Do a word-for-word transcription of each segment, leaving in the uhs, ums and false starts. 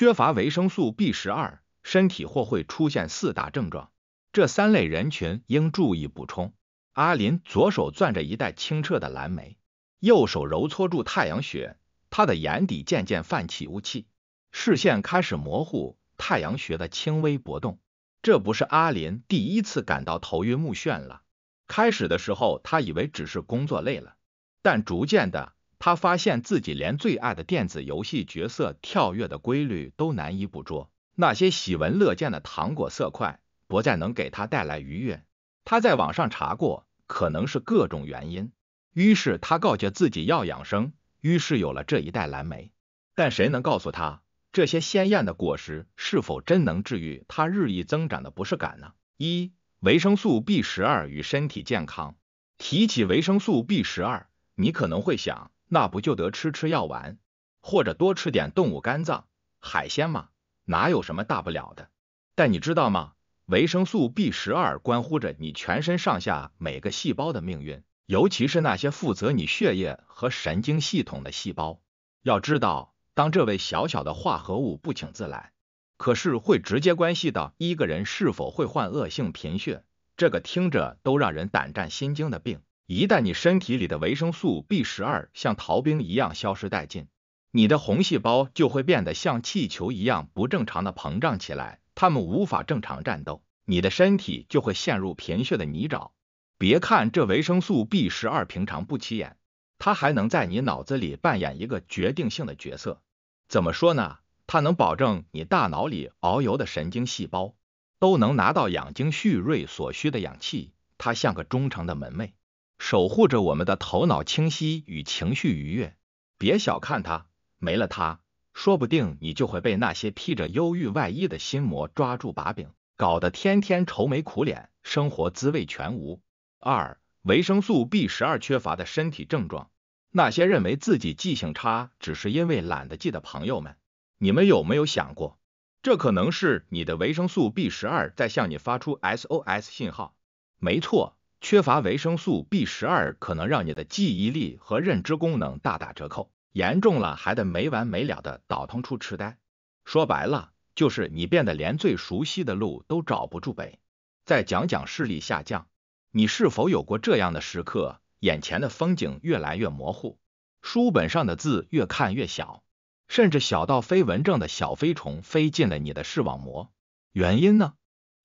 缺乏维生素 B 十二，身体或会出现四大症状，这三类人群应注意补充。阿林左手攥着一袋清澈的蓝莓，右手揉搓住太阳穴，他的眼底渐渐泛起雾气，视线开始模糊，太阳穴的轻微搏动。这不是阿林第一次感到头晕目眩了。开始的时候，他以为只是工作累了，但逐渐的，他发现自己连最爱的电子游戏角色跳跃的规律都难以捕捉，那些喜闻乐见的糖果色块不再能给他带来愉悦。他在网上查过，可能是各种原因，于是他告诫自己要养生，于是有了这一袋蓝莓。但谁能告诉他，这些鲜艳的果实是否真能治愈他日益增长的不适感呢？一、维生素 B 十二 与身体健康。提起维生素 B 十二， 你可能会想，那不就得吃吃药丸，或者多吃点动物肝脏、海鲜吗？哪有什么大不了的？但你知道吗？维生素 B 十二 关乎着你全身上下每个细胞的命运，尤其是那些负责你血液和神经系统的细胞。要知道，当这位小小的化合物不请自来，可是会直接关系到一个人是否会患恶性贫血，这个听着都让人胆战心惊的病。一旦你身体里的维生素 B 十二 像逃兵一样消失殆尽，你的红细胞就会变得像气球一样不正常的膨胀起来，它们无法正常战斗，你的身体就会陷入贫血的泥沼。别看这维生素 B 十二 平常不起眼，它还能在你脑子里扮演一个决定性的角色。怎么说呢？它能保证你大脑里遨游的神经细胞都能拿到养精蓄锐所需的氧气，它像个忠诚的门楣，守护着我们的头脑清晰与情绪愉悦。别小看它，没了它，说不定你就会被那些披着忧郁外衣的心魔抓住把柄，搞得天天愁眉苦脸，生活滋味全无。二、维生素 B 十二 缺乏的身体症状。那些认为自己记性差只是因为懒得记的朋友们，你们有没有想过，这可能是你的维生素 B 十二 在向你发出 S O S 信号？没错，缺乏维生素 B 十二 可能让你的记忆力和认知功能大打折扣，严重了还得没完没了的倒腾出痴呆。说白了，就是你变得连最熟悉的路都找不住北。再讲讲视力下降，你是否有过这样的时刻？眼前的风景越来越模糊，书本上的字越看越小，甚至小到飞蚊症的小飞虫飞进了你的视网膜。原因呢？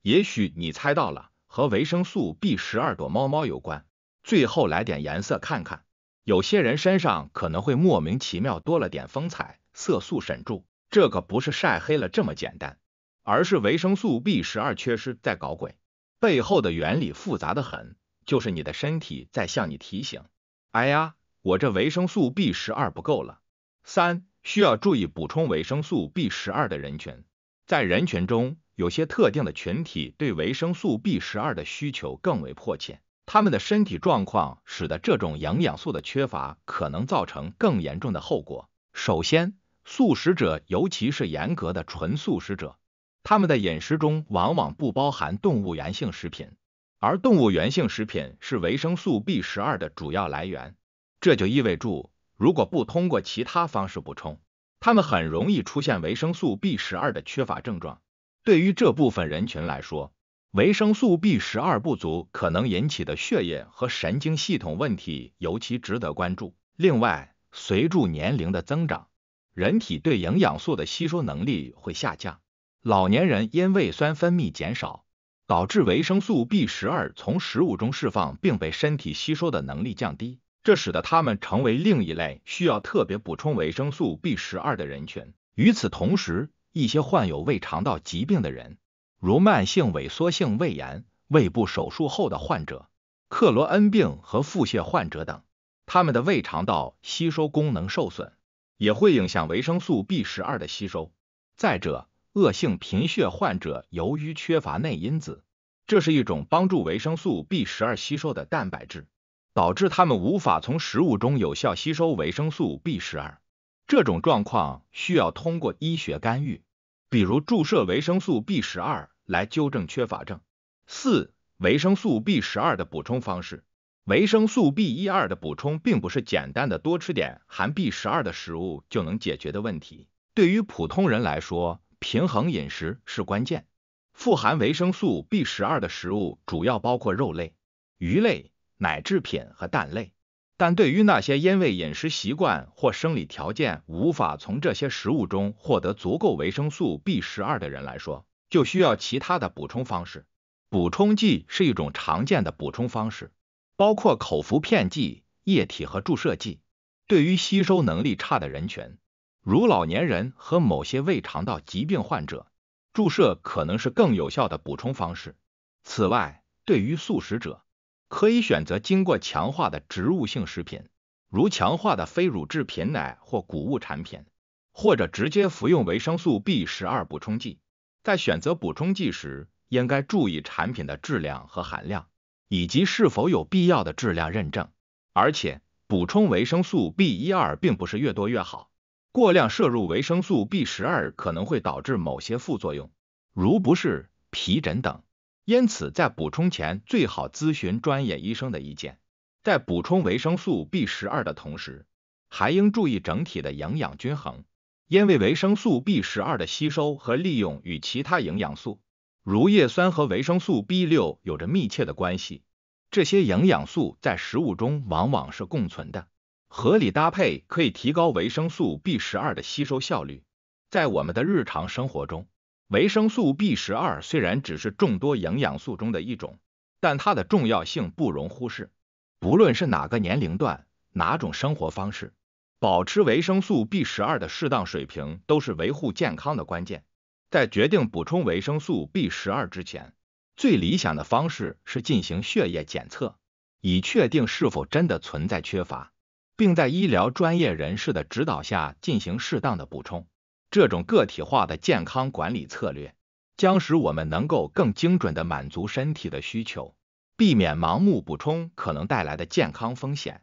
也许你猜到了，和维生素 B 十二 躲猫猫有关。最后来点颜色看看，有些人身上可能会莫名其妙多了点风采，色素沈住，这可不是晒黑了这么简单，而是维生素 B 十二 缺失在搞鬼，背后的原理复杂得很。就是你的身体在向你提醒，哎呀，我这维生素 B 十二 不够了。三、需要注意补充维生素 B 十二 的人群。在人群中，有些特定的群体对维生素 B 十二 的需求更为迫切，他们的身体状况使得这种营养素的缺乏可能造成更严重的后果。首先，素食者，尤其是严格的纯素食者，他们的饮食中往往不包含动物源性食品，而动物源性食品是维生素 B 十二 的主要来源。这就意味着，如果不通过其他方式补充，他们很容易出现维生素 B 十二 的缺乏症状。对于这部分人群来说，维生素 B 十二 不足可能引起的血液和神经系统问题尤其值得关注。另外，随着年龄的增长，人体对营养素的吸收能力会下降，老年人因为酸分泌减少，导致维生素 B 十二 从食物中释放并被身体吸收的能力降低，这使得它们成为另一类需要特别补充维生素 B 十二 的人群。与此同时，一些患有胃肠道疾病的人，如慢性萎缩性胃炎、胃部手术后的患者、克罗恩病和腹泻患者等，他们的胃肠道吸收功能受损，也会影响维生素 B 十二 的吸收。再者，恶性贫血患者由于缺乏内因子，这是一种帮助维生素 B 十二 吸收的蛋白质，导致他们无法从食物中有效吸收维生素 B 十二。这种状况需要通过医学干预，比如注射维生素 B 十二 来纠正缺乏症。四、维生素 B 十二 的补充方式。维生素 B 十二 的补充并不是简单的多吃点含 B 十二 的食物就能解决的问题。对于普通人来说，平衡饮食是关键。富含维生素 B 十二 的食物主要包括肉类、鱼类、奶制品和蛋类。但对于那些因为饮食习惯或生理条件无法从这些食物中获得足够维生素 B 十二 的人来说，就需要其他的补充方式。补充剂是一种常见的补充方式，包括口服片剂、液体和注射剂。对于吸收能力差的人群，如老年人和某些胃肠道疾病患者，注射可能是更有效的补充方式。此外，对于素食者，可以选择经过强化的植物性食品，如强化的非乳制品奶或谷物产品，或者直接服用维生素 B 十二 补充剂。在选择补充剂时，应该注意产品的质量和含量，以及是否有必要的质量认证。而且，补充维生素 B 十二 并不是越多越好。过量摄入维生素 B 十二 可能会导致某些副作用，如不适、皮疹等。因此，在补充前最好咨询专业医生的意见。在补充维生素 B 十二 的同时，还应注意整体的营养均衡，因为维生素 B 十二 的吸收和利用与其他营养素，如叶酸和维生素 B 六 有着密切的关系。这些营养素在食物中往往是共存的，合理搭配可以提高维生素 B 十二 的吸收效率。在我们的日常生活中，维生素 B 十二 虽然只是众多营养素中的一种，但它的重要性不容忽视。不论是哪个年龄段、哪种生活方式，保持维生素 B 十二 的适当水平都是维护健康的关键。在决定补充维生素 B 十二 之前，最理想的方式是进行血液检测，以确定是否真的存在缺乏，并在医疗专业人士的指导下进行适当的补充。这种个体化的健康管理策略将使我们能够更精准地满足身体的需求，避免盲目补充可能带来的健康风险。